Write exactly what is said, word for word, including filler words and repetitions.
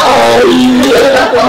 Oh, yeah.